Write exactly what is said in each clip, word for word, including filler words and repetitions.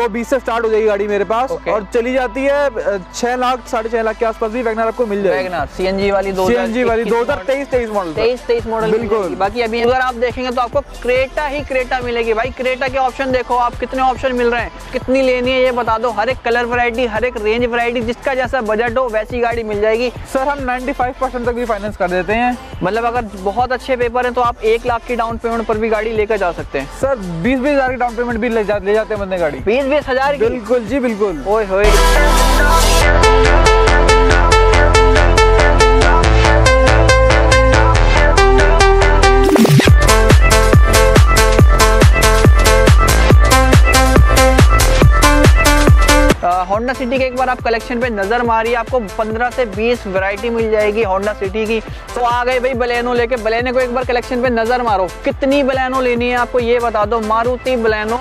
दो बीस से स्टार्ट हो जाएगी गाड़ी मेरे पास okay. और चली जाती है छह लाख साढ़े छह लाख के आसपास भी वैगनआर आपको मिल जाएगी। सीएनजी वाली सीएनजी वाली दो हजार तेईस तेईस मॉडल तेईस तेईस मॉडल बिल्कुल। बाकी अभी अगर आप देखेंगे तो आपको क्रेटा ही क्रेटा मिलेगी भाई। क्रेटा के ऑप्शन देखो आप, कितने ऑप्शन मिल रहे हैं, कितनी लेनी है ये बता दो। हर एक कलर वैरायटी, हर एक रेंज वैरायटी, जिसका जैसा बजट हो वैसी गाड़ी मिल जाएगी। सर हम नाइन्टी फाइव परसेंट तक भी फाइनेंस कर देते हैं, मतलब अगर बहुत अच्छे पेपर है तो आप एक लाख की डाउन पेमेंट पर भी गाड़ी लेकर जा सकते हैं। सर बीस बीस हजार की डाउन पेमेंट भी ले, जा, ले जाते हैं बंदे गाड़ी बीस बीस हजार की। बिल्कुल जी बिल्कुल। ओए होए होंडा सिटी के एक बार आप कलेक्शन पे नजर मारिए, आपको पंद्रह से बीस वैरायटी मिल जाएगी होंडा सिटी की। तो आ गए भाई बलेनो लेके, बलेनो को एक बार कलेक्शन पे नजर मारो, कितनी बलेनो लेनी है आपको ये बता दो। Maruti Baleno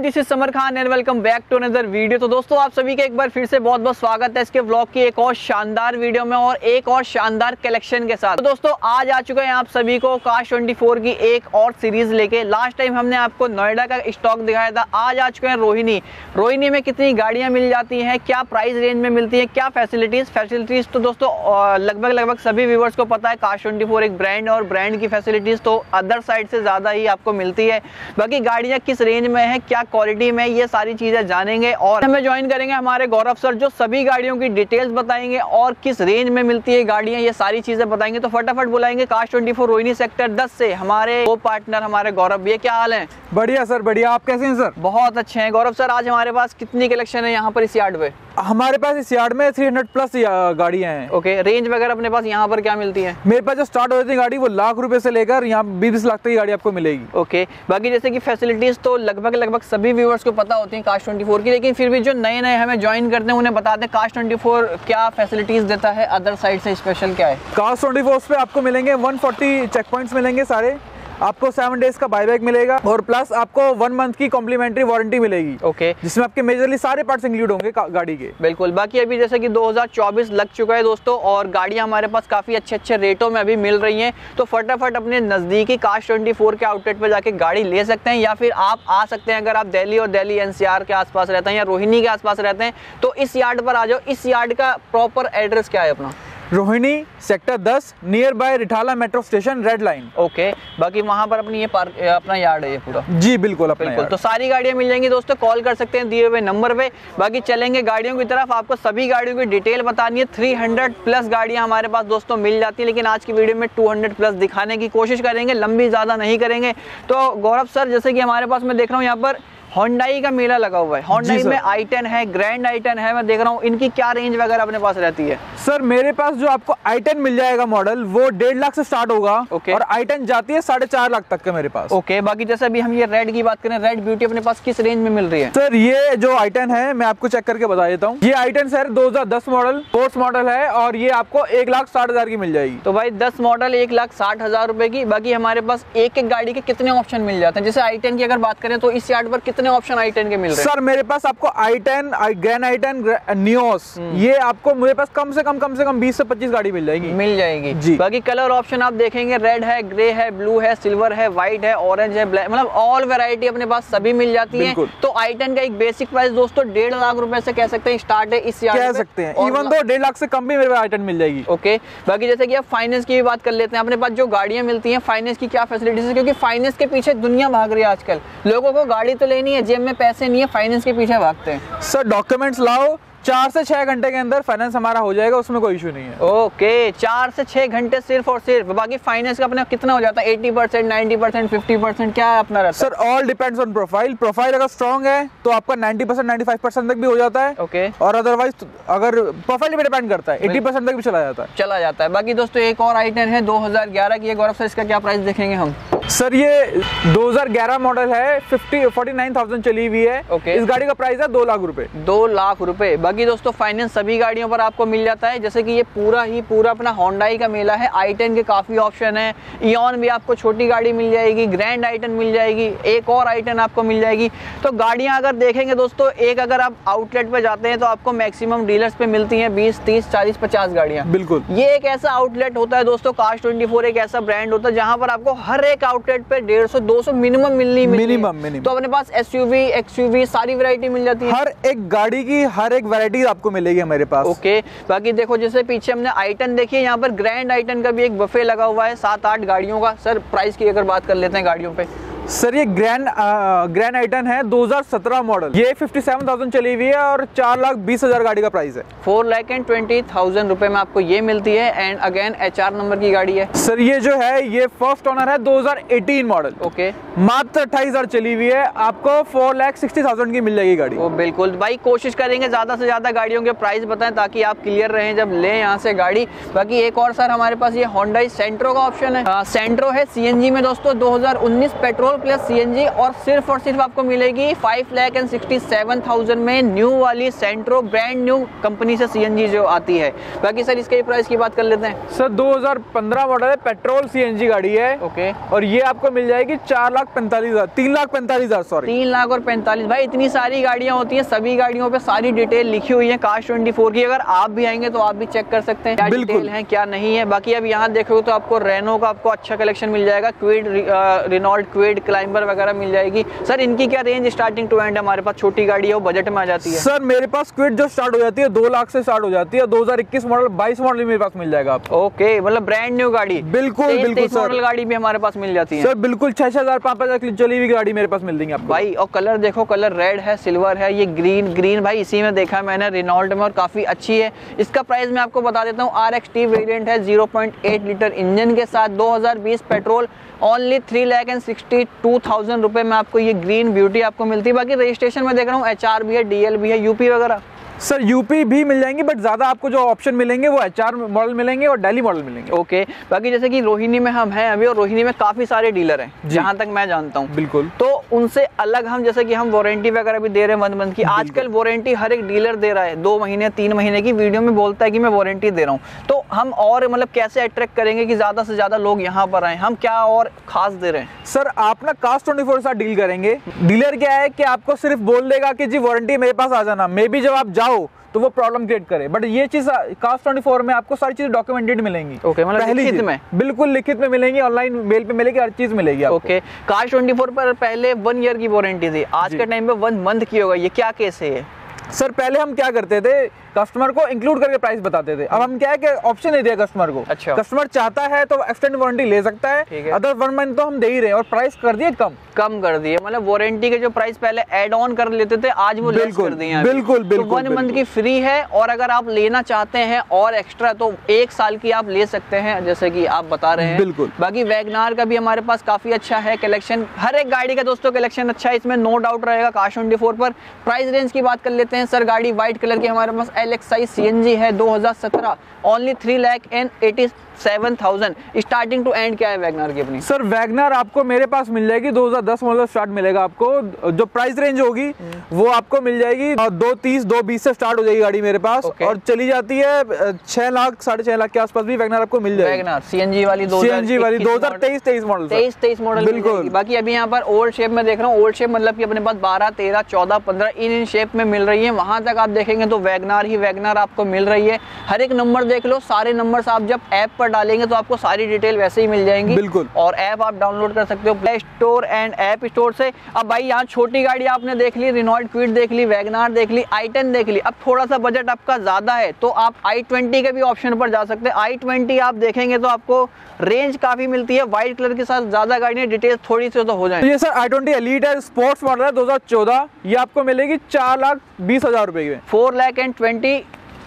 this is Samar Khan and welcome back to another video. तो दोस्तों आप सभी के एक बार फिर से बहुत बहुत स्वागत है इसके व्लॉग की एक और शानदार वीडियो में और एक और शानदार कलेक्शन के साथ। तो दोस्तों आज आ चुके हैं आप सभी को कार्स चौबीस की एक और सीरीज लेके। लास्ट टाइम हमने आपको नोएडा का स्टॉक दिखाया था, आज आ चुके हैं रोहिणी। रोहिणी में कितनी गाड़ियाँ मिल जाती हैं, क्या प्राइस रेंज में मिलती है, क्या फैसिलिटीज फैसिलिटीज तो दोस्तों लगभग लगभग सभी व्यूवर्स को पता है कार्स चौबीस एक ब्रांड और ब्रांड की फैसिलिटीज तो अदर साइड से ज़्यादा ही आपको मिलती है। बाकी गाड़ियाँ किस रेंज में है, क्या क्वालिटी में, ये सारी चीजें जानेंगे और हमें ज्वाइन करेंगे हमारे गौरव सर जो सभी गाड़ियों की डिटेल्स बताएंगे और किस रेंज में मिलती है गाड़ियां ये सारी चीजें बताएंगे। तो फटाफट बुलाएंगे कार्स चौबीस रोहिणी सेक्टर दस से हमारे वो पार्टनर हमारे गौरव भैया। क्या हाल है? बढ़िया सर बढ़िया, आप कैसे हैं सर? बहुत अच्छे हैं। गौरव सर आज हमारे पास कितनी कलेक्शन है यहाँ पर इस यार्ड पे? हमारे पास इस यार्ड में थ्री हंड्रेड प्लस गाड़ियां हैं। ओके, रेंज वगैरह अपने पास यहाँ पर क्या मिलती है? मेरे पास जो स्टार्ट हो जाती है गाड़ी वो लाख रुपए से लेकर यहाँ बीस लाख तक की गाड़ी आपको मिलेगी। ओके, बाकी जैसे कि फैसिलिटीज तो लगभग लगभग सभी व्यूवर्स को पता होती है कार्स चौबीस की, लेकिन फिर भी जो नए नए हमें ज्वाइन करते हैं उन्हें बताते हैं कार्स चौबीस क्या फैसिलिटीज देता है, अदर साइड से स्पेशल क्या है। कार्स चौबीस पे आपको मिलेंगे एक सौ चालीस चेक पॉइंट्स मिलेंगे सारे, आपको सेवन डेज का बायबैक मिलेगा और प्लस आपको वन मंथ की कॉम्प्लीमेंट्री वारंटी मिलेगी। Okay okay. जिसमें आपके मेजरली सारे पार्ट्स इंक्लूड होंगे गाड़ी के। बिल्कुल। बाकी अभी जैसे कि दो हज़ार चौबीस लग चुका है दोस्तों और गाड़ियां हमारे पास काफी अच्छे अच्छे रेटों में अभी मिल रही हैं, तो फटाफट अपने नजदीकी कार्स चौबीस के आउटलेट पर जाके गाड़ी ले सकते हैं या फिर आप आ सकते हैं अगर आप दिल्ली और दिल्ली एनसीआर के आसपास रहते हैं या रोहिणी के आसपास रहते हैं तो इस यार्ड पर आ जाओ। इस यार्ड का प्रॉपर एड्रेस क्या है अपना? रोहिणी सेक्टर दस near by Rithala metro station red line. Okay, बाकी वहां पर अपनी ये पार्क अपना यार्ड है ये पूरा। जी बिल्कुल अपना बिल्कुल। तो सारी गाड़ियां मिल जाएंगी दोस्तों, कॉल कर सकते हैं दिए हुए नंबर पे। बाकी चलेंगे गाड़ियों की तरफ, आपको सभी गाड़ियों की डिटेल बतानी है। तीन सौ प्लस गाड़ियां हमारे पास दोस्तों मिल जाती है, लेकिन आज की वीडियो में दो सौ प्लस दिखाने की कोशिश करेंगे, लंबी ज्यादा नहीं करेंगे। तो गौरव सर जैसे कि हमारे पास मैं देख रहा हूँ यहाँ पर Hyundai का मेला लगा हुआ है, Hyundai में आई टेन है, Grand आई टेन है, मैं देख रहा हूँ। इनकी क्या रेंज वगैरह अपने पास रहती है? सर मेरे पास जो आपको आई टेन मिल जाएगा मॉडल वो डेढ़ लाख से स्टार्ट होगा okay. और आई टेन जाती है साढ़े चार लाख तक के मेरे पास। Okay okay. बाकी जैसे अभी हम ये रेड की बात करें, रेड ब्यूटी अपने पास किस रेंज में मिल रही है? सर ये जो आई टेन है मैं आपको चेक करके बता देता हूँ, ये आई टेन सर दो हजार दस मॉडल फोर्थ मॉडल है और ये आपको एक लाख साठ हजार की मिल जाएगी। तो भाई दस मॉडल एक लाख साठ हजार रूपये की। बाकी हमारे पास एक एक गाड़ी के कितने ऑप्शन मिल जाते हैं? जैसे आई टेन की अगर बात करें तो इस यार्ड पर कितने ऑप्शन आई टेन के मिल रहे हैं? सर मेरे पास आपको i ten, grand i ten, Nios, ये आपको मेरे पास कम से कम कम से कम बीस से पच्चीस गाड़ी मिल जाएगी मिल जाएगी जी। बाकी कलर ऑप्शन आप देखेंगे रेड है, ग्रे है, ब्लू है, सिल्वर है, व्हाइट है, ऑरेंज है, ब्लैक, मतलब ऑल वैरायटी अपने पास सभी मिल जाती है। तो आई टेन का एक बेसिक प्राइस दोस्तों डेढ़ लाख रुपए से कह सकते हैं स्टार्ट है, इस कह सकते हैं इवन तो डेढ़ लाख से कम भी मेरे पास आई टेन मिल जाएगी। ओके, बाकी जैसे कि आप फाइनेंस की भी बात कर लेते हैं, अपने पास जो गाड़ियां मिलती है फाइनेंस की क्या फैसिलिटीज है, क्योंकि फाइनेंस के पीछे दुनिया भाग रही है आजकल, लोगों को गाड़ी तो लेनी है, जेब में पैसे नहीं है, फाइनेंस के पीछे भागते हैं। सर डॉक्यूमेंट्स लाओ, चार से छह घंटे के अंदर फाइनेंस हमारा हो जाएगा, उसमें कोई इशू नहीं है। ओके okay, चार से छह घंटे सिर्फ और सिर्फ। बाकी फाइनेंस का अपना कितना हो जाता है? अस्सी परसेंट, नब्बे परसेंट, पचास परसेंट क्या अपना रहता है? Sir all depends on profile, profile अगर स्ट्रांग है तो आपका नब्बे परसेंट पचानवे परसेंट तक भी हो जाता है। Okay okay. और अदरवाइज अगर प्रोफाइल पे डिपेंड करता है अस्सी परसेंट तक भी चला जाता है चला जाता है। बाकी दोस्तों एक और आई टेन है दो हजार ग्यारह की, गौरव सर इसका क्या प्राइस देखेंगे हम? सर ये दो हज़ार ग्यारह मॉडल है, फोर्टी नाइन थाउज़ेंड चली हुई है। okay. इस गाड़ी का प्राइस है दो लाख रुपए। दो लाख रुपए बाकी दोस्तों फाइनेंस सभी गाड़ियों पर आपको मिल जाता है। जैसे कि ये पूरा ही पूरा अपना होंडाई का मेला है। आई टेन के काफी ऑप्शन है, इयॉन भी आपको छोटी गाड़ी मिल जाएगी, ग्रैंड आई टेन मिल जाएगी, एक और आई टेन आपको मिल जाएगी। तो गाड़ियाँ अगर देखेंगे दोस्तों, एक अगर आप आउटलेट पे जाते हैं तो आपको मैक्सिमम डीलर्स पे मिलती है बीस तीस चालीस पचास गाड़ियाँ। बिल्कुल ये एक ऐसा आउटलेट होता है दोस्तों, कार्स ट्वेंटी फोर एक ऐसा ब्रांड होता है जहाँ पर आपको हर एक आउटलेट पे डेढ़ सौ दो सौ मिनिमम मिलनी मिनिमम। तो अपने पास एसयूवी, एक्सयूवी सारी वैरायटी मिल जाती है, हर एक गाड़ी की हर एक वैरायटी आपको मिलेगी हमारे पास। ओके बाकी देखो जैसे पीछे हमने आई टेन देखी है, यहाँ पर ग्रैंड आई टेन का भी एक बफे लगा हुआ है सात आठ गाड़ियों का। सर प्राइस की अगर बात कर लेते हैं गाड़ियों पे, सर ये ग्रैंड ग्रैंड आई टेन है दो हज़ार सत्रह मॉडल, ये फिफ्टी सेवन थाउज़ेंड चली हुई है और चार लाख बीस हजार गाड़ी का प्राइस है। Four lakh and twenty thousand रुपए में आपको ये मिलती है। एंड अगेन एचआर नंबर की गाड़ी है। सर ये जो है ये फर्स्ट ओनर है दो हज़ार अठारह मॉडल। ओके मात्र अट्ठाईस हजार चली हुई है, आपको फोर लाख सिक्सटी थाउजेंड की मिल जाएगी गाड़ी। वो बिल्कुल भाई कोशिश करेंगे ज्यादा से ज्यादा गाड़ियों के प्राइस बताएं ताकि आप क्लियर रहे जब लें यहाँ से गाड़ी। बाकी एक और सर हमारे पास ये होंडाई सेंट्रो का ऑप्शन है। सेंट्रो है सीएनजी में दोस्तों, दो हजार उन्नीस पेट्रोल प्लस सीएनजी और सिर्फ और सिर्फ आपको मिलेगी five lakh and sixty seven thousand में न्यू वाली सेंट्रो, ब्रांड न्यू कंपनी से सीएनजी जो आती है। बाकी सर इसके प्राइस की बात कर लेते हैं। सर दो हज़ार पंद्रह मॉडल है, पेट्रोल सीएनजी गाड़ी है। ओके और ये आपको मिल जाएगी चार लाख पैंतालीस हजार तीन लाख पैंतालीस हजार सॉरी तीन लाख और पैंतालीस। भाई इतनी सारी गाड़ियां होती है, सभी गाड़ियों पर सारी डिटेल लिखी हुई है कार्स ट्वेंटी फोर की। अगर आप भी आएंगे तो आप भी चेक कर सकते हैं क्या डिटेल है क्या नहीं है। बाकी अब यहाँ देखोगे तो आपको रेनो का आपको अच्छा कलेक्शन मिल जाएगा, क्विड, रेनॉल्ट क्विड, क्लाइंबर वगैरह मिल जाएगी। सर इनकी क्या रेंज स्टार्टिंग टू एंड हमारे पास? छोटी गाड़ी है वो बजट में आ जाती है। सर मेरे पास क्विड जो स्टार्ट हो जाती है दो लाख से स्टार्ट हो जाती है, दो हज़ार इक्कीस मॉडल बाईस मॉडल मेरे पास मिल जाएगा आपको। ओके मतलब ब्रांड न्यू गाड़ी, बिल्कुल बिल्कुल मॉडल गाड़ी भी हमारे पास मिल जाती है। सर बिल्कुल छह छह हजार पांच हजार चली हुई गाड़ी मेरे पास मिल देंगे आपको भाई। और कलर देखो, कलर रेड है, सिल्वर है, ये ग्रीन ग्रीन भाई इसी में देखा मैंने रेनॉल्ट में और काफी अच्छी है। इसका प्राइस मैं आपको बता देता हूँ, आर एक्स टी वेरियंट है, zero point eight litre engine के साथ, दो हजार बीस petrol, only three lakh and sixty two thousand रुपए में आपको ये ग्रीन ब्यूटी आपको मिलती है। बाकी रजिस्ट्रेशन में देख रहा हूँ एचआर भी है, डीएल भी है, यूपी वगैरह। सर यूपी भी मिल जाएंगी बट ज़्यादा आपको जो ऑप्शन मिलेंगे वो एचआर मॉडल मिलेंगे और दिल्ली मॉडल मिलेंगे। ओके बाकी जैसे कि रोहिणी में हम हैं अभी और रोहिणी में काफ़ी सारे डीलर हैं जहाँ तक मैं जानता हूँ। बिल्कुल तो उनसे अलग हम जैसे कि हम वारंटी वगैरह भी दे रहे हैं वन मंथ की। आजकल वारंटी हर एक डीलर दे रहा है, दो महीने तीन महीने की वीडियो में बोलता है कि मैं वारंटी दे रहा हूँ। तो हम और मतलब कैसे अट्रैक्ट करेंगे कि ज़्यादा से ज़्यादा लोग यहाँ पर आएँ, हम क्या और खास दे रहे हैं? सर आप ना कार्स ट्वेंटी फोर के साथ डील करेंगे। डीलर क्या है कि आपको सिर्फ बोल देगा कि जी वारंटी मेरे पास आ जाना, मे बी जब आप तो वो प्रॉब्लम क्रिएट करे। बट ये चीज कार्स ट्वेंटी फोर में आपको सारी चीजें डॉक्यूमेंटेड मिलेंगी। ओके okay, मतलब लिखित में, बिल्कुल लिखित में मिलेंगी, ऑनलाइन मेल पे मिलेगी, हर चीज मिलेगी आपको। ओके कार्स ट्वेंटी फोर पर पहले वन ईयर की वारंटी थी, आज के टाइम पे वन मंथ की होगा, ये क्या केस है? सर पहले हम क्या करते थे, कस्टमर को इंक्लूड करके प्राइस बताते थे। अब हम क्या है कि ऑप्शन दे दिया कस्टमर को। अच्छा। कस्टमर चाहता है तो एक्सटेंड वारंटी ले सकता है, अदर वन मंथ तो हम दे ही रहे हैं और प्राइस कर दिए कम कम कर दिए। मतलब वारंटी के जो प्राइस पहले एड ऑन कर लेते थे आज वो लेस कर दिए हैं। बिल्कुल बिल्कुल वन मंथ की फ्री है और अगर आप लेना चाहते हैं और एक्स्ट्रा तो एक साल की आप ले सकते हैं जैसे की आप बता रहे हैं। बिल्कुल बाकी वैगन आर का भी हमारे पास काफी अच्छा है कलेक्शन, हर एक गाड़ी का दोस्तों कलेक्शन अच्छा है, इसमें नो डाउट रहेगा। कार्स ट्वेंटी फोर पर प्राइस रेंज की बात कर लेते हैं। सर गाड़ी व्हाइट कलर की हमारे पास एल एक्स साइज सीएनजी है, दो हज़ार सत्रह, only three lakh and eighty seven thousand starting to end. क्या है वैगन आर की अपनी? सर वैगन आर आपको मेरे पास मिल जाएगी दो हज़ार दस मॉडल स्टार्ट मिलेगा आपको, जो प्राइस रेंज होगी वो आपको मिल जाएगी दो तीस दो बीस से स्टार्ट हो जाएगी गाड़ी मेरे पास। okay. और चली जाती है छह लाख साढ़े छह लाख के आसपास भी वैगन आर आपको मिल जाएगी। वैगन आर सीएनजी वाली सीएनजी वाली दो हजार तेईस तेईस मॉडल तेईस तेईस मॉडल बिल्कुल। बाकी अभी यहाँ पर ओल्ड शेप में देख रहा हूँ, ओल्ड शेप मतलब की अपने पास बारह तेरह चौदह पंद्रह इन इन शेप में मिल रही है। वहां तक आप देखेंगे तो वैगन आर ही वैगन आर आपको मिल रही है। हर एक नंबर देख लो, सारे नंबर आप जब ऐप पर डालेंगे तो आपको सारी डिटेल वैसे ही मिल जाएंगी। बिल्कुल और ऐप आप डाउनलोड कर सकते हो play store and app store से। अब भाई यहाँ छोटी गाड़ी आपने देख ली, रेनॉल्ट क्विड देख ली, वैगन आर देख ली, आई टेन देख ली। अब थोड़ा सा बजट आपका ज्यादा है तो आप आई ट्वेंटी के भी ऑप्शन पर जा सकते हैं। आई ट्वेंटी आप देखेंगे तो आपको रेंज काफी मिलती है, व्हाइट कलर के साथ ज्यादा गाड़ियां, डिटेल थोड़ी सी तो हो जाएगी। ये सर आई ट्वेंटी एलीट है, स्पोर्ट्स मॉडल है दो हज़ार चौदह, ये आपको मिलेगी चार लाख बीस हजार रुपए की। फोर लाख एंड ट्वेंटी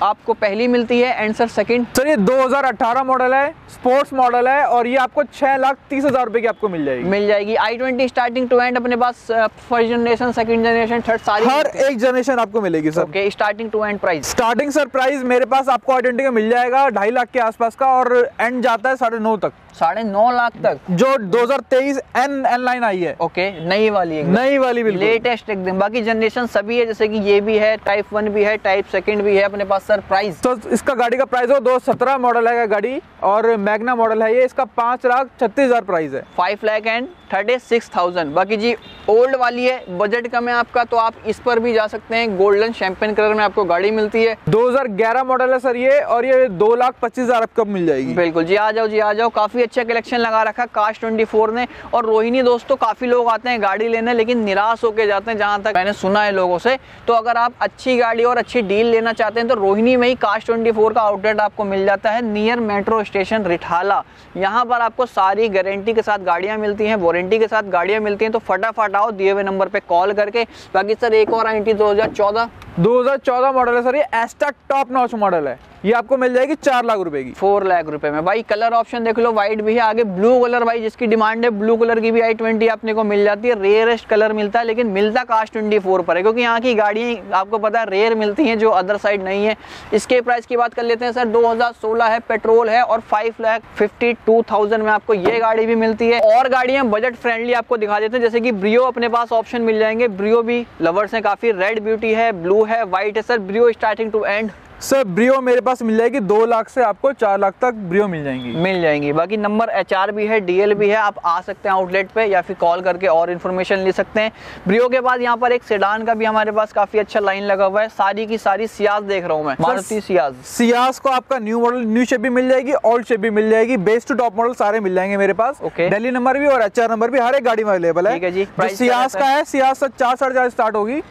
आपको पहली मिलती है एंड सर सेकंड। सर ये दो हज़ार अठारह मॉडल है, स्पोर्ट्स मॉडल है और ये आपको छह लाख तीस हजार रुपए की आपको मिल जाएगी मिल जाएगी I twenty starting to end. अपने पास first generation, second generation, third सारी हर एक जनरेशन आपको मिलेगी sir. Okay starting to end price starting sir price मेरे पास आपको आई ट्वेंटी का मिल जाएगा ढाई लाख के आसपास का और एंड जाता है साढ़े नौ तक। साढ़े नौ लाख तक, जो दो हज़ार तेईस एन एन लाइन आई है। ओके, नई वाली, नई वाली बिल्कुल लेटेस्ट एकदम। बाकी जनरेशन सभी है, जैसे कि ये भी है, टाइप वन भी है, टाइप सेकंड भी है अपने पास। सर प्राइस तो इसका गाड़ी का प्राइस हो, दो हज़ार सत्रह मॉडल है गाड़ी और मैग्ना मॉडल है ये। इसका पाँच लाख छत्तीस हजार प्राइस है, five lakh and thirty six thousand. बाकी जी ओल्ड वाली है, बजट कम है आपका तो आप इस पर भी जा सकते हैं। गोल्डन शैंपेन कलर में आपको गाड़ी मिलती है, दो हज़ार ग्यारह मॉडल है सर ये, और ये दो लाख पच्चीस हजार आपको मिल जाएगी। बिल्कुल जी, आ जाओ जी आ जाओ। काफी अच्छा कलेक्शन लगा रखा कार्स चौबीस ने। और रोहिणी दोस्तों, काफी लोग आते हैं गाड़ी लेने लेकिन निराश होकर जाते हैं, जहां तक मैंने सुना है लोगों से। तो अगर आप अच्छी गाड़ी और अच्छी डील लेना चाहते हैं तो रोहिणी में ही कार्स चौबीस का आउटलेट आपको मिल जाता है, नियर मेट्रो स्टेशन रिठाला। यहाँ पर आपको सारी गारंटी के साथ गाड़ियां मिलती हैं, वारंटी के साथ गाड़ियां मिलती हैं। तो फटाफट आओ दिए हुए नंबर पे कॉल करके। बाकी सर एक और आई टी दो हजार चौदह दो हजार चौदह मॉडल है सर ये, एस्टा टॉप नॉच मॉडल है। ये आपको मिल जाएगी चार लाख रुपए की, फोर लाख रुपए में। भाई कलर ऑप्शन देख लो, व्हाइट भी है, आगे ब्लू कलर भाई जिसकी डिमांड है, ब्लू कलर की भी आई ट्वेंटी अपने को मिल जाती है। रेयरेस्ट कलर मिलता है लेकिन मिलता कार्स चौबीस पर है, क्योंकि यहाँ की गाड़ियाँ आपको पता है रेयर मिलती हैं जो अदर साइड नहीं है। इसके प्राइस की बात कर लेते हैं सर, दो हजार सोलह है, पेट्रोल है और five lakh fifty two thousand में आपको ये गाड़ी भी मिलती है। और गाड़ियाँ बजट फ्रेंडली आपको दिखा देते हैं, जैसे कि ब्रियो अपने पास ऑप्शन मिल जाएंगे। ब्रियो भी लवर्स हैं काफी, रेड ब्यूटी है, ब्लू है, व्हाइट है। Sir Brio starting to end sir Brio मेरे पास मिल जाएगी दो लाख से आपको चार लाख तक ब्रियो मिल जाएंगी मिल जाएंगी। बाकी नंबर एचआर भी है, डीएल भी है, आप आ सकते हैं आउटलेट पे या फिर कॉल करके और इन्फॉर्मेशन ले सकते हैं। ब्रियो के बाद यहाँ पर एक सेडान का भी हमारे पास काफी अच्छा लाइन लगा हुआ है, सारी की सारी सियाज देख रहा हूँ मैं, मारुति सियाज। सियाज को आपका न्यू मॉडल न्यू शेप भी मिल जाएगी, ओल्ड शेप भी मिल जाएगी, बेस्ट टू टॉप मॉडल सारे मिल जाएंगे मेरे पास। ओके, दिल्ली नंबर भी और एचआर नंबर भी हर एक गाड़ी में अवेलेबल है जी। सियाज का है, सियाज सर चार साढ़े चार स्टार्ट होगी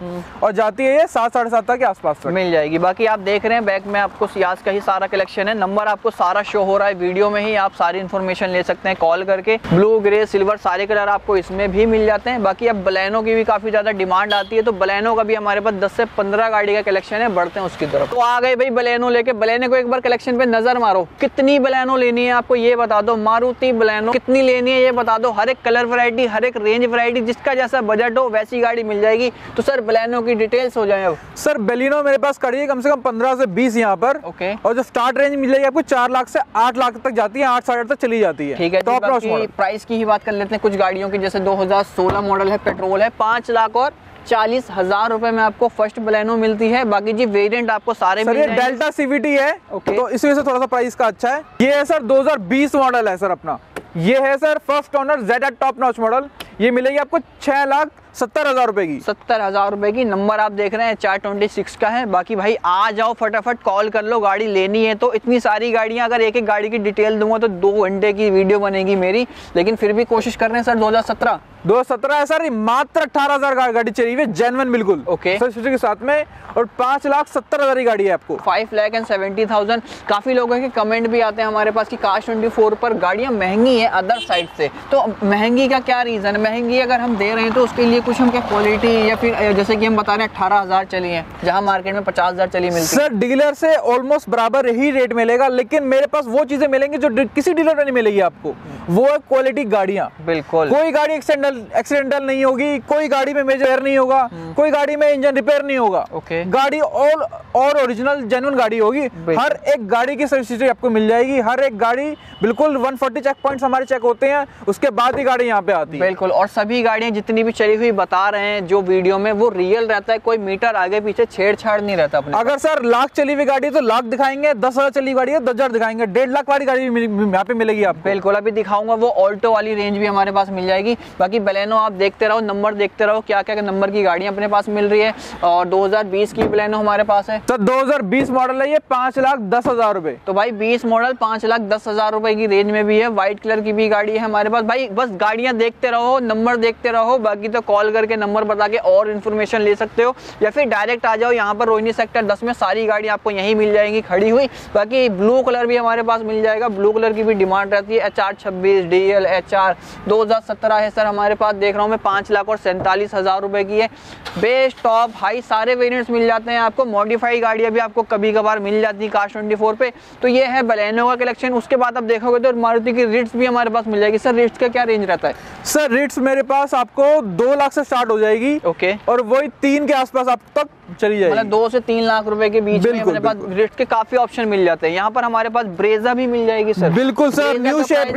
और जाती है ये सात साढ़े सात तक के आसपास मिल जाएगी। बाकी आप देख रहे हैं बैक में आपको सियाज का ही सारा कलेक्शन है, नंबर आपको सारा शो हो रहा है वीडियो में ही, आप सारी इन्फॉर्मेशन ले सकते हैं कॉल करके। ब्लू, ग्रे, सिल्वर सारे कलर आपको इसमें भी मिल जाते हैं। बाकी अब बलेनो की भी काफी ज्यादा डिमांड आती है, तो बलेनो का भी हमारे पास दस से पंद्रह गाड़ी का कलेक्शन है। बढ़ते हैं उसकी तरफ। तो आ गए भाई बलेनो लेके। बलेनो को एक बार कलेक्शन पे नजर मारो, कितनी बलेनो लेनी है आपको ये बता दो, मारुति बलेनो कितनी लेनी है ये बता दो। हर एक कलर वैरायटी, हर एक रेंज वैरायटी, जिसका जैसा बजट हो वैसी गाड़ी मिल जाएगी। तो सर बलेनो की डिटेल्स हो जाए। सर बलेनो मेरे पास खड़ी है कम से कम पंद्रह से बीस यहाँ पर। ओके, और जो स्टार्ट रेंज मिलेगी आपको चार लाख से आठ लाख तक जाती है, आठ साढ़े आठ तक चली जाती है। ठीक है, टॉप नॉच मॉडल। प्राइस की ही बात कर लेते हैं कुछ गाड़ियों की, जैसे दो हज़ार सोलह मॉडल है, पेट्रोल है, पांच लाख और चालीस हजार रुपए में आपको फर्स्ट बलेनो मिलती है। बाकी जी वेरिएंट आपको सारे मिल जाएंगे। डेल्टा सीवीटी है तो इस वजह से थोड़ा सा प्राइस का अच्छा है। ये है सर दो हज़ार बीस मॉडल है सर अपना, ये है sir first owner Z top notch model. ये मिलेगी आपको छह लाख सत्तर हजार रुपए की, सत्तर हजार रुपए की। नंबर आप देख रहे हैं चार ट्वेंटी सिक्स का है। बाकी भाई आ जाओ फटाफट, कॉल कर लो, गाड़ी लेनी है तो। इतनी सारी गाड़ियां अगर एक एक गाड़ी की डिटेल दूंगा तो दो घंटे की वीडियो बनेगी मेरी, लेकिन फिर भी कोशिश कर रहे हैं सर। दो हजार सत्रह दो हजार सत्रह है सर, मात्र अठारह हजार गाड़ी चली हुई, जेनवन बिल्कुल। ओके सर, के साथ में और पांच लाख सत्तर हजार की गाड़ी है आपको, five lakh and seventy thousand. काफी लोगों के कमेंट भी आते हैं हमारे पास कि कार्स ट्वेंटी फोर पर गाड़ियां महंगी है अदर साइड से, तो महंगी का क्या रीजन है? महंगी अगर हम दे रहे हैं तो उसके लिए कुछ हम क्या क्वालिटी, या फिर जैसे कि हम बता रहे हैं अठारह हजार चली है जहां मार्केट में पचास हजार चली मिलती है। सर डीलर से ऑलमोस्ट बराबर ही रेट मिलेगा, लेकिन मेरे पास वो चीजें मिलेंगी जो किसी डीलर में नहीं मिलेगी आपको, वो है क्वालिटी गाड़ियां। बिल्कुल, कोई गाड़ी एक्सीडेंटल एक्सीडेंटल नहीं होगी, कोई गाड़ी में मेजर नहीं होगा, कोई गाड़ी में इंजन रिपेयर नहीं होगा। ओके, गाड़ी और और ओरिजिनल जेन्युइन गाड़ी होगी। हर एक गाड़ी की सर्विस आपको मिल जाएगी, हर एक गाड़ी बिल्कुल एक सौ चालीस चेक पॉइंट्स हमारे चेक होते हैं, उसके बाद ही गाड़ी यहाँ पे आती है। बिल्कुल, और सभी गाड़ियां जितनी भी चली हुई बता रहे हैं जो वीडियो में वो रियल रहता है, कोई मीटर आगे पीछे छेड़छाड़ नहीं रहता। अगर सर लाख चली हुई गाड़ी है तो लाख दिखाएंगे, दस हजार चली गाड़ी है दस हजार दिखाएंगे, डेढ़ लाख वाली गाड़ी यहाँ पे मिलेगी आप। बिल्कुल, अभी दिखाऊंगा वो ऑल्टो वाली रेंज भी हमारे पास मिल जाएगी। बाकी बलेनो आप देखते रहो, नंबर देखते रहो क्या क्या नंबर की गाड़ियां अपने पास मिल रही है। और दो हजार बीस की बलेनो हमारे पास है, दो हजार बीस मॉडल है ये, पांच लाख दस हजार रुपए। तो भाई बीस मॉडल पांच लाख दस हजार रुपए की रेंज में भी है, व्हाइट कलर की भी गाड़ी है हमारे पास। भाई बस गाड़ियां देखते रहो, नंबर देखते रहो, बाकी तो कॉल करके नंबर बता के और इन्फॉर्मेशन ले सकते हो, या फिर डायरेक्ट आ जाओ यहाँ पर रोहिणी सेक्टर दस में, सारी गाड़ियां आपको यहीं मिल जाएंगी खड़ी हुई। बाकी ब्लू कलर भी हमारे पास मिल जाएगा, ब्लू कलर की भी डिमांड रहती है। एच आर छब्बीस डीएल एच आर दो हजार सत्रह है सर हमारे पास, देख रहा हूँ मैं, पांच लाख और सैंतालीस हजार रुपए की है। बेस, टॉप, हाई सारे वेरिएंट्स मिल जाते हैं आपको। मॉडिफाई गाड़ियाँ भी आपको कभी कभार मिल जाती है कार्स चौबीस पे। तो ये है बलेनो का कलेक्शन। उसके बाद आप देखोगे तो मारुति की रिट्स भी हमारे पास मिल जाएगी। सर रिट्स का क्या रेंज रहता है? सर रिट्स मेरे पास आपको दो लाख से स्टार्ट हो जाएगी। Okay okay. और वही तीन के आसपास आप तक चली जाएगी, मतलब दो से तीन लाख रुपए के बीच में हमारे पास रिट्स के काफी ऑप्शन मिल जाते हैं। यहाँ पर हमारे पास ब्रेजा भी मिल जाएगी सर। बिल्कुल sir, new shape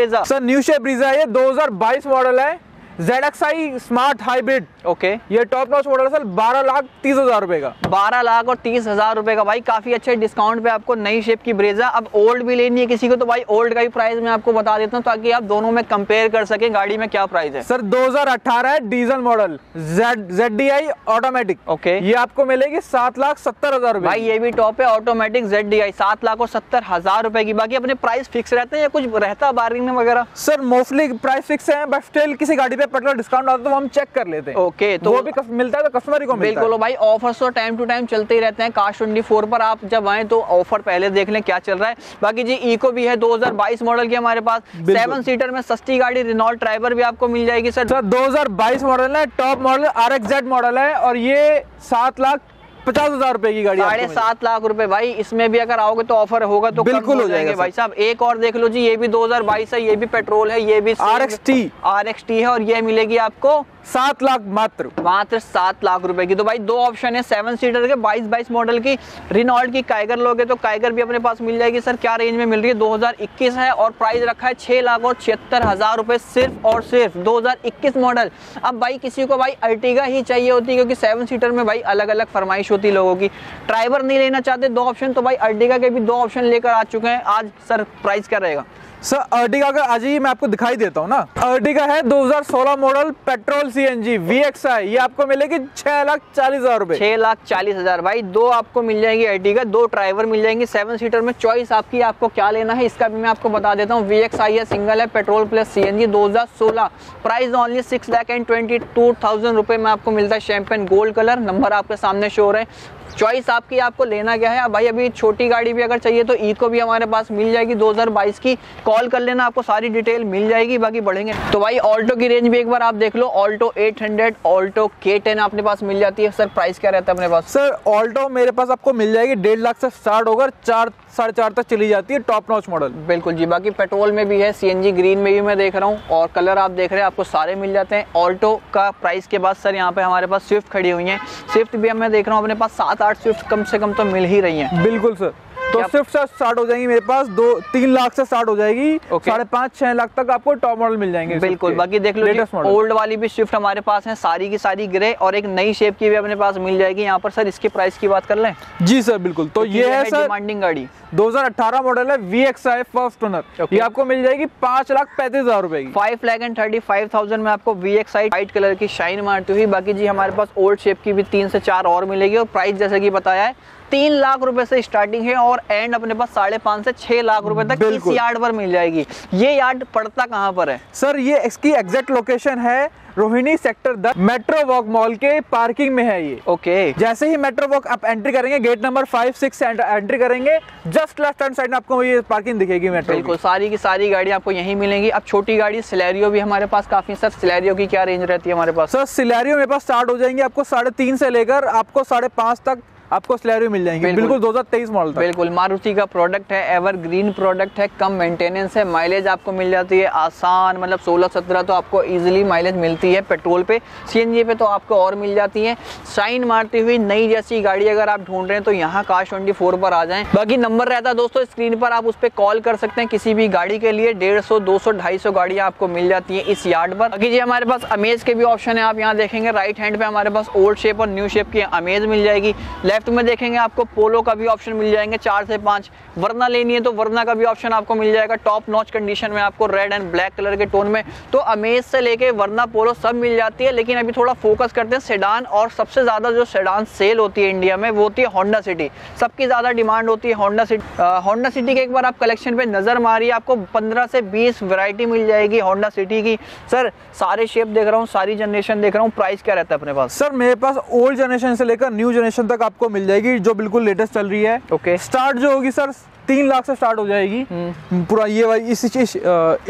Brezza. Sir new shape Brezza ये दो हजार बाईस मॉडल है, Z X I smart hybrid. Okay ये टॉप नॉच मॉडल है सर, बारह लाख तीस हजार रुपए का। बारह लाख और तीस हजार रुपए का भाई काफी अच्छे डिस्काउंट पे आपको नई शेप की ब्रेजा। अब ओल्ड भी लेनी है किसी को तो भाई ओल्ड का भी प्राइस मैं आपको बता देता हूँ ताकि आप दोनों में कंपेयर कर सकें गाड़ी में क्या प्राइस है। सर दो हजार अठारह है, diesel model, Z D I automatic. Okay ये आपको मिलेगी सात लाख सत्तर हजार रुपए। भाई ये भी टॉप है, ऑटोमेटिक Z D I सात लाख और सत्तर हजार रुपए की। बाकी अपने प्राइस फिक्स रहते हैं या कुछ रहता बार्गेनिंग वगैरह? सर मोस्टली प्राइस फिक्स है, बट स्टिल किसी गाड़ी पे पर्टिकुलर डिस्काउंट आता तो हम चेक कर लेते हैं। ओके okay, तो वो भी मिलता है तो कस्टमर को मिलता है। बिल्कुल भाई ऑफर्स तो टाइम टू टाइम चलते ही रहते हैं। कार्स चौबीस पर आप जब आए तो ऑफर पहले देख लें क्या चल रहा है। बाकी जी इको भी है दो हजार बाईस मॉडल की हमारे पास, सेवन सीटर में सस्ती गाड़ी रेनॉल्ट ड्राइवर भी आपको मिल जाएगी सर। सर दो हजार बाईस मॉडल है, top model R X Z model है और ये सात लाख पचास हजार रुपए की गाड़ी, साढ़े सात लाख रुपए। भाई इसमें भी अगर आओगे तो ऑफर होगा तो बिल्कुल हो जाएंगे भाई साहब। एक और देख लो जी, ये भी दो हजार बाईस है, ये भी पेट्रोल है, ये भी R X T R X T है और ये मिलेगी आपको सात लाख मात्र मात्र सात लाख रुपए की। तो भाई दो ऑप्शन है सेवन सीटर के बाईस बाईस मॉडल की। रिनॉल्ट की काइगर लोगे तो काइगर भी अपने पास मिल जाएगी सर। क्या रेंज में मिल रही है? दो हजार इक्कीस है और प्राइस रखा है छह लाख और छिहत्तर हजार रुपए सिर्फ और सिर्फ दो हजार इक्कीस मॉडल। अब भाई किसी को भाई अर्टिगा ही चाहिए होती है क्योंकि सेवन सीटर में भाई अलग अलग फरमाइश होती है लोगों की। ड्राइवर नहीं लेना चाहते दो ऑप्शन, तो भाई अर्टिगा के भी दो ऑप्शन लेकर आ चुके हैं आज। सर प्राइस क्या रहेगा? सर अर्टिगा का आज ही मैं आपको दिखाई देता हूँ ना। अर्टिगा है दो हजार सोलह model, petrol C N G V X I, ये आपको मिलेगी छह लाख चालीस हजार रुपए। छह लाख चालीस हजार भाई दो आपको मिल जाएगी अर्टिगा, दो ड्राइवर मिल जाएंगे। सेवन सीटर में चॉइस आपकी, आपको क्या लेना है इसका भी मैं आपको बता देता हूँ। V X I है, सिंगल है, petrol plus C N G, दो हजार सोलह, price only six lakh and twenty two thousand रुपए में आपको मिलता है। शैम्पेन गोल्ड कलर, नंबर आपके सामने शो हो रहे हैं। चॉइस आपकी, आपको लेना क्या है। अब भाई अभी छोटी गाड़ी भी अगर चाहिए तो इको भी हमारे पास मिल जाएगी दो हजार बाईस की। कॉल कर लेना, आपको सारी डिटेल मिल जाएगी। बाकी बढ़ेंगे तो भाई ऑल्टो की रेंज भी एक बार आप देख लो। ऑल्टो आठ सौ, ऑल्टो के टेन अपने पास मिल जाती है। सर प्राइस क्या रहता है अपने पास? सर ऑल्टो मेरे पास आपको मिल जाएगी डेढ़ लाख से स्टार्ट होकर चार साढ़े चार तक चली जाती है, टॉप नॉच मॉडल। बिल्कुल जी, बाकी पेट्रोल में भी है, सी एन जी ग्रीन में भी मैं देख रहा हूँ और कलर आप देख रहे हैं आपको सारे मिल जाते हैं ऑल्टो का। प्राइस के बाद सर यहाँ पे हमारे पास स्विफ्ट खड़ी हुई है। स्विफ्ट भी मैं देख रहा हूँ अपने पास सात आठ स्विफ्ट कम से कम तो मिल ही रही है। बिल्कुल सर, तो स्विफ्ट से स्टार्ट हो जाएगी मेरे पास दो तीन लाख से स्टार्ट हो जाएगी, साढ़े पाँच छह लाख तक आपको टॉप मॉडल मिल जाएंगे। बिल्कुल, बाकी देख लो ओल्ड वाली भी स्विफ्ट हमारे पास है सारी की सारी ग्रे और एक नई शेप की भी अपने पास मिल जाएगी। यहाँ पर सर इसके प्राइस की बात कर लें? जी सर बिल्कुल, तो ये है सर डिमांडिंग गाड़ी, दो हजार अठारह मॉडल है, V X I first owner, ये आपको मिल जाएगी पाँच लाख पैंतीस हजार रुपए की। Five lakh and thirty five thousand में आपको V X I white colour की शाइन मारती हुई। बाकी जी हमारे पास ओल्ड शेप की भी तीन से चार और मिलेगी और प्राइस जैसे कि बताया है तीन लाख रुपए से स्टार्टिंग है और एंड अपने पास साढ़े पाँच से छह लाख रुपए तक इस यार्ड पर मिल जाएगी। ये यार्ड पड़ता कहाँ पर है सर? ये इसकी एग्जैक्ट लोकेशन है रोहिणी सेक्टर दस, मेट्रोवॉक मॉल के पार्किंग में है ये। Okay okay. जैसे ही मेट्रोवॉक आप एंट्री करेंगे, gate number five six entry करेंगे, जस्ट लेफ्ट हैंड साइड में आपको ये पार्किंग दिखेगी मेट्रो। बिल्कुल, सारी की सारी गाड़ी आपको यहीं मिलेंगी। अब छोटी गाड़ी सिलेरियो भी हमारे पास काफी। सर सिलेरियो की क्या रेंज रहती है हमारे पास? सर सिलेरियो मेरे पास स्टार्ट हो जाएंगे आपको साढ़े तीन से लेकर आपको साढ़े पाँच तक आपको स्लैरियो मिल जाएंगे। बिल्कुल दो हजार तेईस मॉडल। बिल्कुल मारुति का प्रोडक्ट है, एवरग्रीन प्रोडक्ट है, कम मेंटेनेंस है, माइलेज आपको मिल जाती है आसान, मतलब सोलह सत्रह तो आपको इजीली माइलेज मिलती है पेट्रोल पे। सीएनजी पे तो आपको और मिल जाती है। शाइन मारती हुई नई जैसी गाड़ी अगर आप ढूंढ रहे हैं तो यहाँ कार्स चौबीस पर आ जाएं। बाकी नंबर रहता है दोस्तों स्क्रीन पर, आप उस पर कॉल कर सकते हैं किसी भी गाड़ी के लिए। डेढ़ सौ दो सौ ढाई सौ गाड़ियाँ आपको मिल जाती है इस यार्ड पर। बाकी जी हमारे पास अमेज के भी ऑप्शन है, आप यहाँ देखेंगे राइट हैंड पे हमारे पास ओल्ड शेप और न्यू शेप की अमेज मिल जाएगी। लेफ्ट में देखेंगे आपको पोलो का भी ऑप्शन मिल जाएंगे चार से पांच। वरना लेनी है तो वरना का भी ऑप्शन आपको मिल जाएगा टॉप नॉच कंडीशन में आपको रेड एंड ब्लैक कलर के टोन में। तो अमेज से लेके वरना पोलो सब मिल जाती है। लेकिन अभी थोड़ा फोकस करते हैं सेडान, और सबसे ज्यादा जो सेडान सेल होती है इंडिया में वो होती है होंडा सिटी। सबकी ज्यादा डिमांड होती है होंडा सिटी। होंडा सिटी के एक बार आप कलेक्शन पे नजर मारिए, आपको पंद्रह से बीस वेरायटी मिल जाएगी होंडा सिटी की। सर सारे शेप देख रहा हूँ, सारी जनरेशन देख रहा हूँ। प्राइस क्या रहता है अपने पास? सर मेरे पास ओल्ड जनरेशन से लेकर न्यू जनरेशन तक आपको मिल जाएगी जो बिल्कुल लेटेस्ट चल रही है। Okay okay. स्टार्ट जो होगी सर तीन लाख से स्टार्ट हो जाएगी पूरा ये इस इस,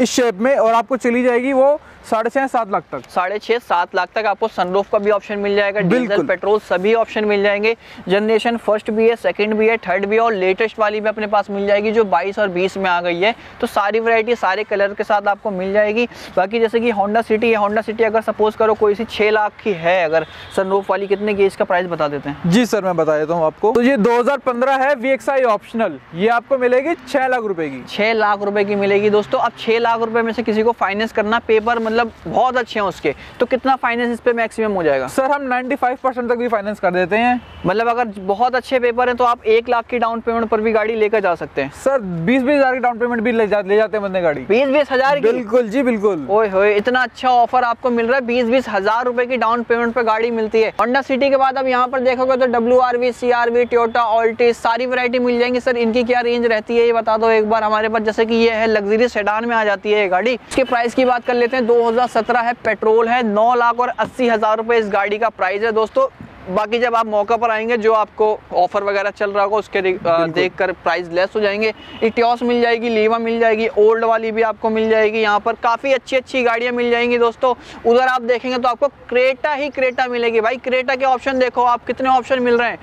इस शेप में, और आपको चली जाएगी वो साढ़े छः सात लाख तक, साढ़े छः सात लाख तक। आपको सनरूफ का भी ऑप्शन मिल जाएगा, डीजल पेट्रोल सभी ऑप्शन मिल जाएंगे। जनरेशन फर्स्ट भी है, सेकंड भी है, थर्ड भी है, और लेटेस्ट वाली भी अपने पास मिल जाएगी जो बाईस और बीस में आ गई है। तो सारी वैरायटी सारे कलर के साथ आपको मिल जाएगी। बाकी जैसे कि होंडा सिटी है, होंडा सिटी अगर सपोज करो कोई सी छः लाख की है अगर सनरूफ वाली, कितने की इसका प्राइस बता देते हैं? जी सर मैं बता देता हूँ आपको, तो ये दो हज़ार पंद्रह है वी एक्स आई ऑप्शनल, ये आपको मिलेगी छः लाख रुपये की, छः लाख रुपये की मिलेगी दोस्तों। अब छः लाख रुपये में से किसी को फाइनेंस करना, पेपर मतलब बहुत अच्छे हैं उसके, तो कितना फाइनेंस इस पे मैक्सिमम हो जाएगा? सर हम पचानवे परसेंट तक भी फाइनेंस कर देते हैं, मतलब अगर बहुत अच्छे पेपर हैं तो आप एक लाख की डाउन पेमेंट पर भी गाड़ी लेकर जा सकते हैं। सर बीस बीस हजार की डाउन पेमेंट भी ले, जा, ले जाते हैं बंदे गाड़ी, बीस बीस हजार की? बिल्कुल जी बिल्कुल। ओए होए, इतना अच्छा ऑफर आपको मिल रहा है, बीस बीस हजार रुपए की डाउन पेमेंट पर गाड़ी मिलती है। होंडा सिटी के बाद अब यहाँ पर देखोगे तो W R V, C R V, Toyota Altis सारी वैरायटी मिल जाएंगी। सर इनकी क्या रेंज रहती है ये बता दो एक बार हमारे पास। जैसे कि ये है लग्जरी सेडान में आ जाती है गाड़ी, इसके प्राइस की बात कर लेते हैं। दो हज़ार सत्रह है, पेट्रोल है, नौ लाख और अस्सी हजार रुपए इस गाड़ी का प्राइस है दोस्तों। बाकी जब आप मौका पर आएंगे जो आपको ऑफर वगैरह चल रहा होगा उसके देखकर प्राइस लेस हो जाएंगे। इटियोस मिल जाएगी, लीवा मिल जाएगी, ओल्ड वाली भी आपको मिल जाएगी। यहाँ पर काफ़ी अच्छी अच्छी गाड़ियाँ मिल जाएंगी दोस्तों। उधर आप देखेंगे तो आपको क्रेटा ही क्रेटा मिलेगी भाई। क्रेटा के ऑप्शन देखो आप, कितने ऑप्शन मिल रहे हैं,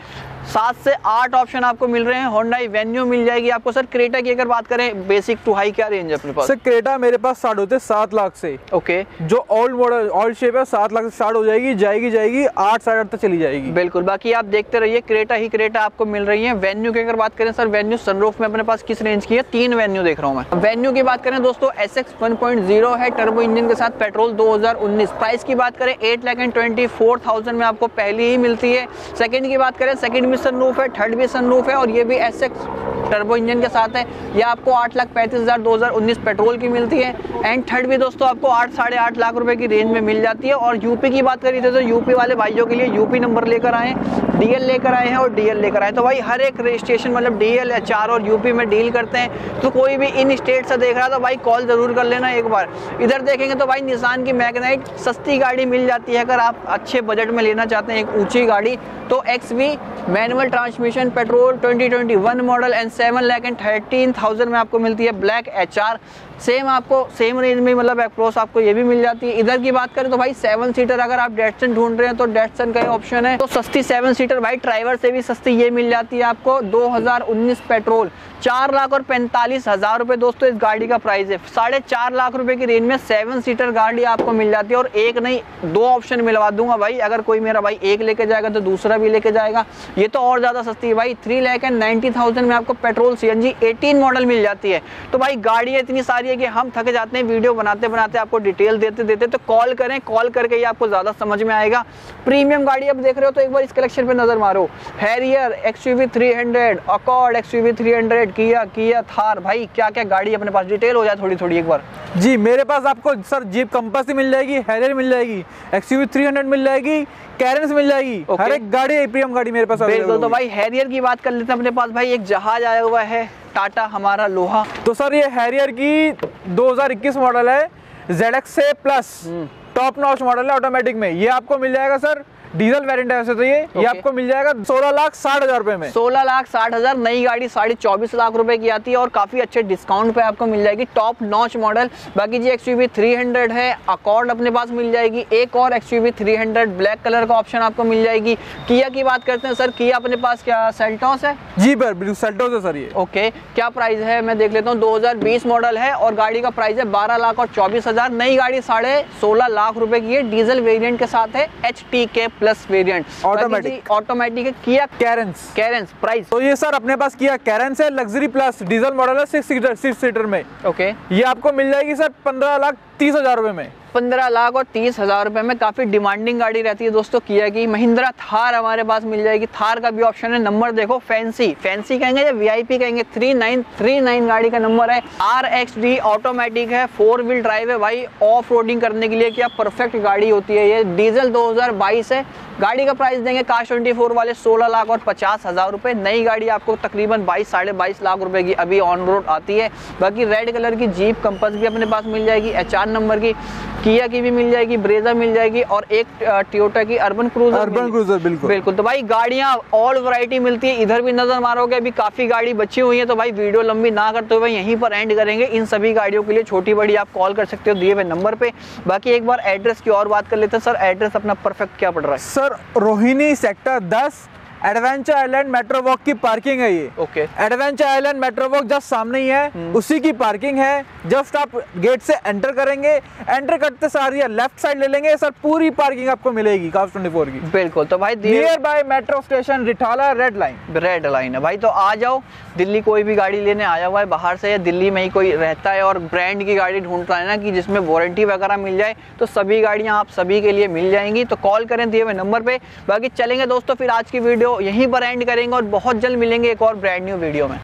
सात से आठ ऑप्शन आपको मिल रहे हैं। होंडाई वेन्यू मिल जाएगी आपको। सर क्रेटा की अगर बात करें बेसिक टू हाई क्या रेंज है अपने पास? सर क्रेटा मेरे पास स्टार्ट होते हैं सात लाख से। Okay okay. जो ओल्ड मॉडल ओल्ड शेप है सात लाख से स्टार्ट हो जाएगी, जाएगी जाएगी आठ साढ़े आठ तक चली जाएगी। बिल्कुल, बाकी आप देखते रहिए क्रेटा ही क्रेटा आपको मिल रही है। वेन्यू की अगर बात करें सर, वेन्यू सनरूफ में अपने पास किस रेंज की है? तीन वेन्यू देख रहा हूँ मैं। वेन्यू की बात करें दोस्तों S X one point zero है, टर्बो इंजन के साथ, पेट्रोल दो हज़ार उन्नीस। प्राइस की बात करें eight lakh and twenty four thousand में आपको पहली ही मिलती है। सेकंड की बात करें, सेकंड सनरूफ है, थर्ड भी सनरूफ है, और ये भी एस एक्स टर्बो इंजन के साथ है। ये आपको आठ लाख पैंतीस हजार दो हजार उन्नीस पेट्रोल की मिलती है। एंड थर्ड भी दोस्तों आपको आठ साढ़े आठ लाख रुपए की रेंज में मिल जाती है। और यूपी की बात करिए तो यूपी वाले भाइयों के लिए यूपी नंबर लेकर आए, डीएल लेकर आए हैं और डीएल लेकर आए तो भाई हर एक रजिस्ट्रेशन मतलब डीएल, एचआर और यूपी में डील करते हैं। तो कोई भी इन स्टेट से देख रहा है तो भाई कॉल जरूर कर लेना एक बार। इधर देखेंगे तो भाई निसान की मैग्नाइट सस्ती गाड़ी मिल जाती है अगर आप अच्छे बजट में लेना चाहते हैं एक ऊँची गाड़ी तो। X V manual transmission, petrol twenty twenty one model, and seven lakh and thirteen thousand में आपको मिलती है। ब्लैक एचआर सेम आपको सेम रेंज में मतलब एक्रोस आपको ये भी मिल जाती है। इधर की बात करें तो भाई सेवन सीटर अगर आप डेटसन ढूंढ रहे हैं तो डेटसन का ऑप्शन है। तो सस्ती सेवन सीटर भाई ड्राइवर से भी सस्ती ये मिल जाती है आपको। दो हज़ार उन्नीस पेट्रोल, चार लाख और पैंतालीस हजार रुपये दोस्तों इस गाड़ी का प्राइस है। साढ़े चार लाख रुपये की रेंज में सेवन सीटर गाड़ी आपको मिल जाती है। और एक नहीं दो ऑप्शन मिलवा दूंगा भाई, अगर कोई मेरा भाई एक लेके जाएगा तो दूसरा भी लेके जाएगा। ये तो और ज़्यादा सस्ती है भाई। Three lakh and ninety thousand में आपको petrol C N G eighteen model मिल जाती है। तो भाई गाड़ियाँ इतनी सारी कि हम थक जाते हैं वीडियो बनाते बनाते आपको डिटेल देते देते। तो कॉल करें, कॉल करके ही आपको ज्यादा समझ में आएगा। प्रीमियम गाड़ी आप देख रहे हो तो एक बार इस कलेक्शन पे नजर मारो। Harrier, X U V three hundred, Accord, X U V three hundred, Kia Kia Thar, भाई क्या क्या गाड़ी अपने पास। डिटेल हो जाए थोड़ी थोड़ी एक बार। जी मेरे पास आपको सर जीप कंपास मिल जाएगी, हैरियर मिल जाएगी, X U V three hundred मिल जाएगी, कैरेंस मिल जाएगी, हर एक गाड़ी प्रीमियम गाड़ी मेरे पास। तो भाई हैरियर की बात कर लेते हैं। अपने पास भाई एक जहाज आया हुआ है, टाटा हमारा लोहा। तो सर ये हैरियर की दो हज़ार इक्कीस मॉडल है, जेड एक्स से प्लस टॉप नॉच मॉडल है ऑटोमेटिक में। ये आपको मिल जाएगा सर, डीजल वेरिएंट है वैसे तो ये okay. ये आपको मिल जाएगा सोलह लाख साठ हजार रुपए में। सोलह लाख साठ हजार नई गाड़ी साढ़े चौबीस लाख रुपए की आती है और काफी अच्छे डिस्काउंट पे आपको मिल जाएगी, टॉप नॉच मॉडल। बाकी जी एक्सयूवी थ्री हंड्रेड है, अकॉर्ड अपने पास मिल जाएगी, एक और XUV three hundred black colour का ऑप्शन आपको मिल जाएगी। किया की बात करते हैं सर, किया अपने पास क्या सेल्टॉस है? जी बिल्कुल सेल्टॉस है सर ये। ओके क्या प्राइस है मैं देख लेता हूँ। दो हजार बीस मॉडल है और गाड़ी का प्राइस है बारह लाख और चौबीस हजार। नई गाड़ी साढ़े सोलह लाख रुपए की है, डीजल वेरियंट के साथ है, H T K plus variant automatic automatic है। किया कैरेंस कैरेंस प्राइस तो ये सर अपने पास किया कैरेंस है, लग्जरी प्लस डीजल मॉडल है, सिक्स सीटर सिक्स सीटर में। ओके ये आपको मिल जाएगी सर पंद्रह लाख तीस हजार रुपए में। पंद्रह लाख और तीस हजार रुपए में काफी डिमांडिंग गाड़ी रहती है दोस्तों किया की। महिंद्रा थार हमारे पास मिल जाएगी, थार का भी ऑप्शन है। नंबर देखो, फैंसी फैंसी कहेंगे या वीआईपी कहेंगे, थ्री नाइन थ्री नाइन गाड़ी का नंबर है। आर एक्स डी ऑटोमेटिक है, फोर व्हील ड्राइव है भाई, ऑफ रोडिंग करने के लिए क्या परफेक्ट गाड़ी होती है ये। डीजल दो हजार बाईस है, गाड़ी का प्राइस देंगे कार्स ट्वेंटी फोर वाले सोलह लाख और पचास हजार रुपए। नई गाड़ी आपको तकरीबन बाईस साढ़े बाईस लाख रुपए की अभी ऑन रोड आती है। बाकी रेड कलर की जीप कंपास भी अपने पास मिल जाएगी, एच आर नंबर की। किया की भी मिल जाएगी, ब्रेजा मिल जाएगी और एक टोयोटा की अर्बन क्रूजर अर्बन क्रूजर बिल्कुल बिल्कुल। तो भाई गाड़ियाँ ऑल वैरायटी मिलती है, इधर भी नजर मारोगे अभी काफी गाड़ी बची हुई है। तो भाई वीडियो लंबी ना करते हुए यहीं पर एंड करेंगे। इन सभी गाड़ियों के लिए छोटी बड़ी आप कॉल कर सकते हो दिए हुए नंबर पे। बाकी एक बार एड्रेस की और बात कर लेते हैं। सर एड्रेस अपना परफेक्ट क्या पड़ रहा है? सर रोहिणी सेक्टर दस, एडवेंचर आइलैंड मेट्रोवॉक की पार्किंग है ये। Okay okay. Adventure Island Metro Walk just सामने ही है, hmm. उसी की पार्किंग है। जस्ट आप गेट से एंटर करेंगे, एंटर करते सारी लेफ्ट साइड ले लेंगे सर, पूरी पार्किंग आपको मिलेगी कार्स चौबीस की बिल्कुल। तो भाई nearby metro station Rithala red line red line है भाई। तो आ जाओ, दिल्ली कोई भी गाड़ी लेने आया हुआ है बाहर से या दिल्ली में ही कोई रहता है और ब्रांड की गाड़ी ढूंढता है ना कि जिसमें वारंटी वगैरह मिल जाए, तो सभी गाड़ियाँ आप सभी के लिए मिल जाएंगी। तो कॉल करें दिए हुए नंबर पर। बाकी चलेंगे दोस्तों फिर आज की वीडियो यहीं पर एंड करेंगे और बहुत जल्द मिलेंगे एक और ब्रांड न्यू वीडियो में।